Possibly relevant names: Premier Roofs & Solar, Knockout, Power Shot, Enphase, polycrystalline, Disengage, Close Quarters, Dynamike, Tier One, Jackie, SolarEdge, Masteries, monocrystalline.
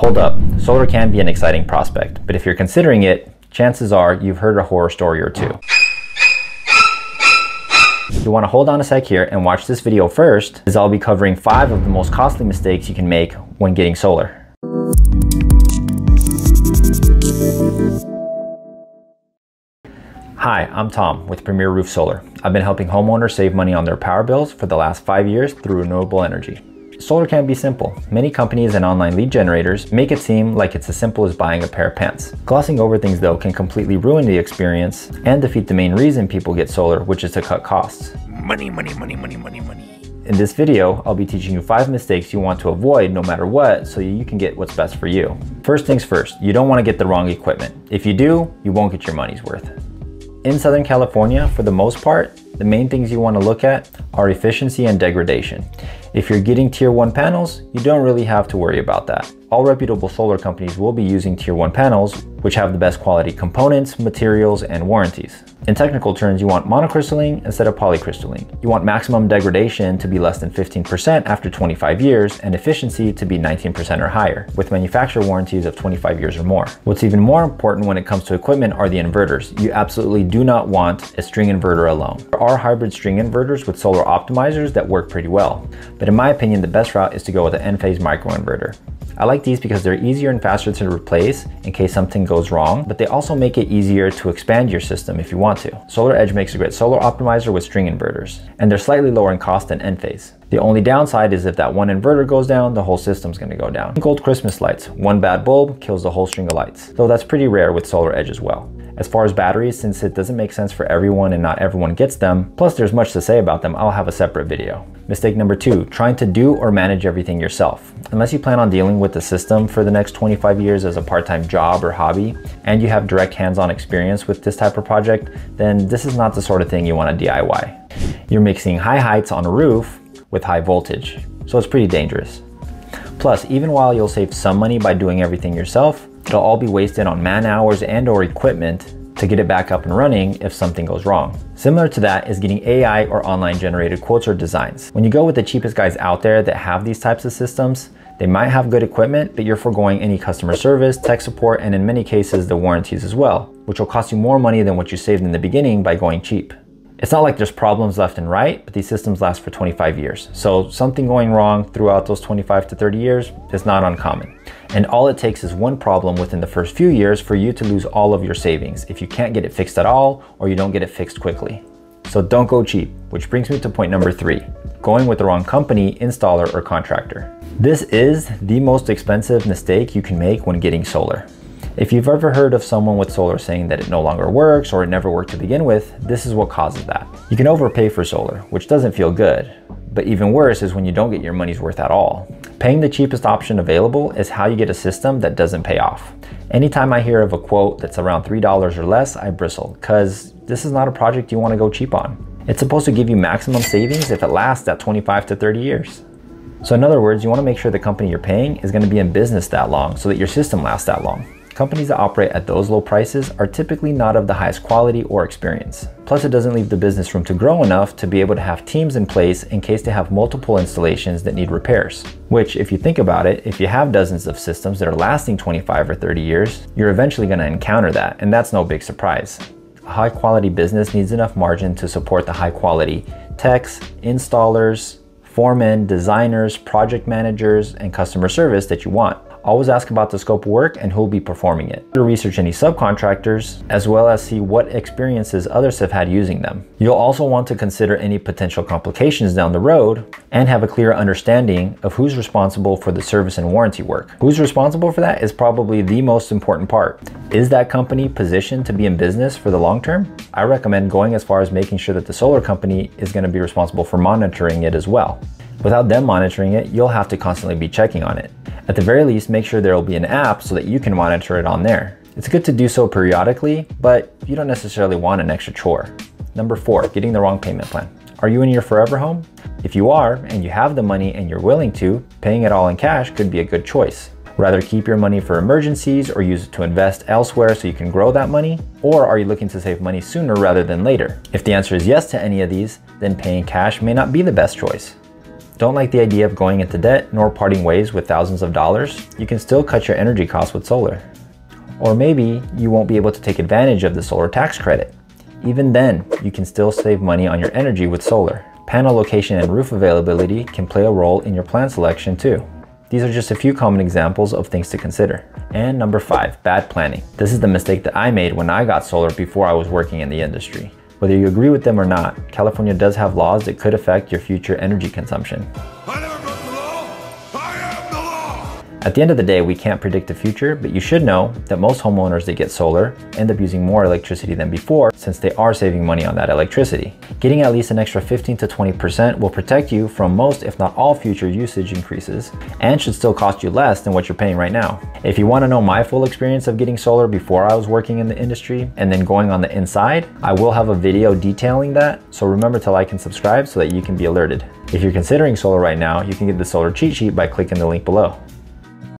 Hold up, solar can be an exciting prospect, but if you're considering it, chances are you've heard a horror story or two. You want to hold on a sec here and watch this video first, as I'll be covering 5 of the most costly mistakes you can make when getting solar. Hi, I'm Tom with Premier Roof Solar. I've been helping homeowners save money on their power bills for the last 5 years through renewable energy. Solar can be simple. Many companies and online lead generators make it seem like it's as simple as buying a pair of pants. Glossing over things though can completely ruin the experience and defeat the main reason people get solar, which is to cut costs. Money, money, money, money, money, money. In this video, I'll be teaching you 5 mistakes you want to avoid no matter what, so you can get what's best for you. First things first, you don't want to get the wrong equipment. If you do, you won't get your money's worth. In Southern California, for the most part, the main things you want to look at are efficiency and degradation. If you're getting Tier One panels, you don't really have to worry about that. All reputable solar companies will be using Tier One panels, which have the best quality components, materials, and warranties. In technical terms, you want monocrystalline instead of polycrystalline. You want maximum degradation to be less than 15% after 25 years and efficiency to be 19% or higher, with manufacturer warranties of 25 years or more. What's even more important when it comes to equipment are the inverters. You absolutely do not want a string inverter alone. There are hybrid string inverters with solar optimizers that work pretty well, but in my opinion, the best route is to go with an Enphase microinverter. I like these because they're easier and faster to replace in case something goes wrong, but they also make it easier to expand your system if you want to. SolarEdge makes a great solar optimizer with string inverters, and they're slightly lower in cost than Enphase. The only downside is if that one inverter goes down, the whole system's gonna go down. Gold Christmas lights, one bad bulb kills the whole string of lights, though that's pretty rare with SolarEdge as well. As far as batteries, since it doesn't make sense for everyone and not everyone gets them, plus there's much to say about them, I'll have a separate video. Mistake number 2, trying to do or manage everything yourself. Unless you plan on dealing with the system for the next 25 years as a part-time job or hobby, and you have direct hands-on experience with this type of project, then this is not the sort of thing you want to DIY. You're mixing high heights on a roof with high voltage, so it's pretty dangerous. Plus, even while you'll save some money by doing everything yourself, it'll all be wasted on man hours and or equipment to get it back up and running if something goes wrong. Similar to that is getting AI or online generated quotes or designs. When you go with the cheapest guys out there that have these types of systems, they might have good equipment, but you're foregoing any customer service, tech support, and in many cases, the warranties as well, which will cost you more money than what you saved in the beginning by going cheap. It's not like there's problems left and right, but these systems last for 25 years. So something going wrong throughout those 25 to 30 years is not uncommon. And all it takes is one problem within the first few years for you to lose all of your savings if you can't get it fixed at all or you don't get it fixed quickly. So don't go cheap, which brings me to point number 3, going with the wrong company, installer, or contractor. This is the most expensive mistake you can make when getting solar. If you've ever heard of someone with solar saying that it no longer works or it never worked to begin with, this is what causes that. You can overpay for solar, which doesn't feel good, but even worse is when you don't get your money's worth at all. Paying the cheapest option available is how you get a system that doesn't pay off. Anytime I hear of a quote that's around $3 or less, I bristle, because this is not a project you want to go cheap on. It's supposed to give you maximum savings if it lasts at 25 to 30 years. So in other words, you want to make sure the company you're paying is going to be in business that long so that your system lasts that long. Companies that operate at those low prices are typically not of the highest quality or experience. Plus, it doesn't leave the business room to grow enough to be able to have teams in place in case they have multiple installations that need repairs. Which, if you think about it, if you have dozens of systems that are lasting 25 or 30 years, you're eventually going to encounter that, and that's no big surprise. A high quality business needs enough margin to support the high quality techs, installers, foremen, designers, project managers, and customer service that you want. Always ask about the scope of work and who'll be performing it. Research any subcontractors, as well as see what experiences others have had using them. You'll also want to consider any potential complications down the road and have a clear understanding of who's responsible for the service and warranty work. Who's responsible for that is probably the most important part. Is that company positioned to be in business for the long term? I recommend going as far as making sure that the solar company is going to be responsible for monitoring it as well. Without them monitoring it, you'll have to constantly be checking on it. At the very least, make sure there will be an app so that you can monitor it on there. It's good to do so periodically, but you don't necessarily want an extra chore. Number 4, getting the wrong payment plan. Are you in your forever home? If you are, and you have the money and you're willing to, paying it all in cash could be a good choice. Rather keep your money for emergencies or use it to invest elsewhere so you can grow that money? Or are you looking to save money sooner rather than later? If the answer is yes to any of these, then paying cash may not be the best choice. Don't like the idea of going into debt nor parting ways with thousands of dollars? You can still cut your energy costs with solar. Or maybe you won't be able to take advantage of the solar tax credit. Even then, you can still save money on your energy with solar. Panel location and roof availability can play a role in your plan selection too. These are just a few common examples of things to consider. And number 5, bad planning. This is the mistake that I made when I got solar before I was working in the industry. Whether you agree with them or not, California does have laws that could affect your future energy consumption. I never broke the law. I am the law. At the end of the day, we can't predict the future, but you should know that most homeowners that get solar end up using more electricity than before since they are saving money on that electricity. Getting at least an extra 15 to 20% will protect you from most, if not all, future usage increases and should still cost you less than what you're paying right now. If you want to know my full experience of getting solar before I was working in the industry and then going on the inside, I will have a video detailing that, so remember to like and subscribe so that you can be alerted. If you're considering solar right now, you can get the solar cheat sheet by clicking the link below.